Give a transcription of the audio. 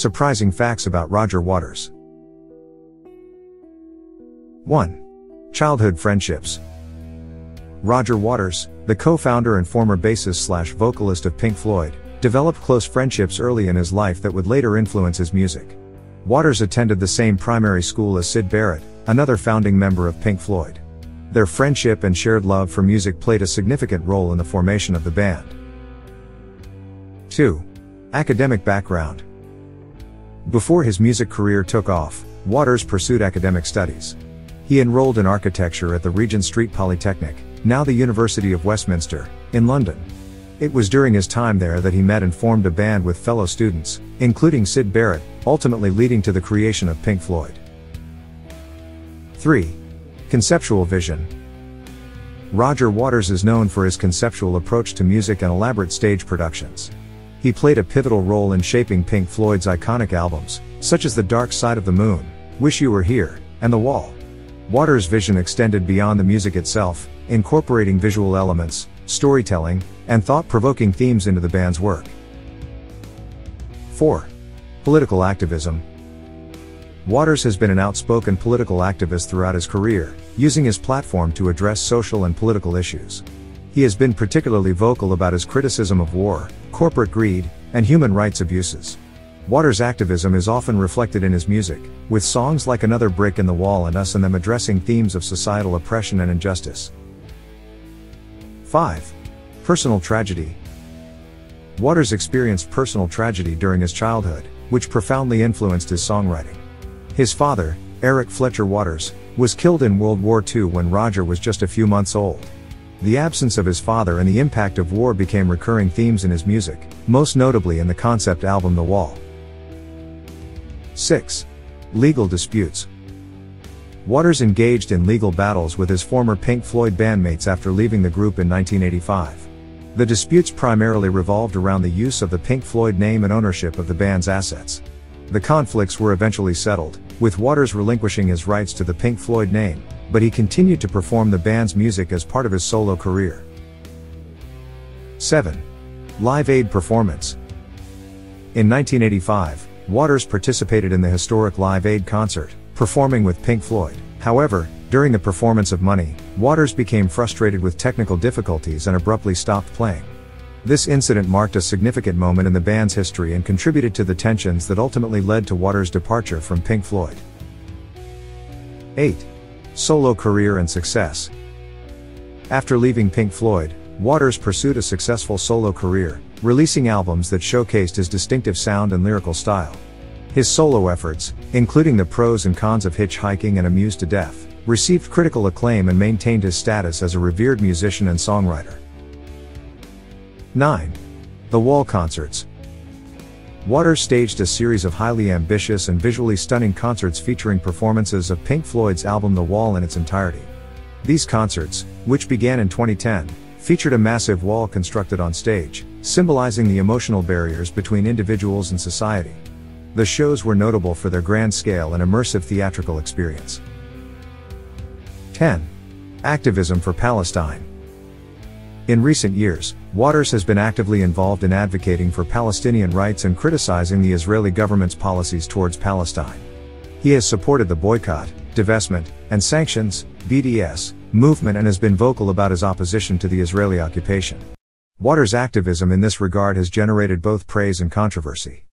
Surprising facts about Roger Waters. 1. Childhood friendships. Roger Waters, the co-founder and former bassist/vocalist of Pink Floyd, developed close friendships early in his life that would later influence his music. Waters attended the same primary school as Syd Barrett, another founding member of Pink Floyd. Their friendship and shared love for music played a significant role in the formation of the band. 2. Academic background. Before his music career took off, Waters pursued academic studies. He enrolled in architecture at the Regent Street Polytechnic, now the University of Westminster, in London. It was during his time there that he met and formed a band with fellow students, including Syd Barrett, ultimately leading to the creation of Pink Floyd. 3. Conceptual vision. Roger Waters is known for his conceptual approach to music and elaborate stage productions. He played a pivotal role in shaping Pink Floyd's iconic albums, such as The Dark Side of the Moon, Wish You Were Here, and The Wall. Waters' vision extended beyond the music itself, incorporating visual elements, storytelling, and thought-provoking themes into the band's work. 4. Political activism. Waters has been an outspoken political activist throughout his career, using his platform to address social and political issues. He has been particularly vocal about his criticism of war, corporate greed, and human rights abuses. Waters' activism is often reflected in his music, with songs like Another Brick in the Wall and Us and Them addressing themes of societal oppression and injustice. 5. Personal tragedy. Waters experienced personal tragedy during his childhood, which profoundly influenced his songwriting. His father, Eric Fletcher Waters, was killed in World War II when Roger was just a few months old. The absence of his father and the impact of war became recurring themes in his music, most notably in the concept album The Wall. 6. Legal disputes. Waters engaged in legal battles with his former Pink Floyd bandmates after leaving the group in 1985. The disputes primarily revolved around the use of the Pink Floyd name and ownership of the band's assets. The conflicts were eventually settled, with Waters relinquishing his rights to the Pink Floyd name, but he continued to perform the band's music as part of his solo career. 7. Live Aid performance. In 1985, Waters participated in the historic Live Aid concert, performing with Pink Floyd. However, during the performance of Money, Waters became frustrated with technical difficulties and abruptly stopped playing. This incident marked a significant moment in the band's history and contributed to the tensions that ultimately led to Waters' departure from Pink Floyd. 8. Solo career and success. After leaving Pink Floyd, Waters pursued a successful solo career, releasing albums that showcased his distinctive sound and lyrical style. His solo efforts, including The Pros and Cons of Hitchhiking and Amused to Death, received critical acclaim and maintained his status as a revered musician and songwriter. 9. The Wall concerts. Waters staged a series of highly ambitious and visually stunning concerts featuring performances of Pink Floyd's album The Wall in its entirety. These concerts, which began in 2010, featured a massive wall constructed on stage, symbolizing the emotional barriers between individuals and society. The shows were notable for their grand scale and immersive theatrical experience. 10. Activism for Palestine. In recent years, Waters has been actively involved in advocating for Palestinian rights and criticizing the Israeli government's policies towards Palestine. He has supported the boycott, divestment, and sanctions (BDS) movement and has been vocal about his opposition to the Israeli occupation. Waters' activism in this regard has generated both praise and controversy.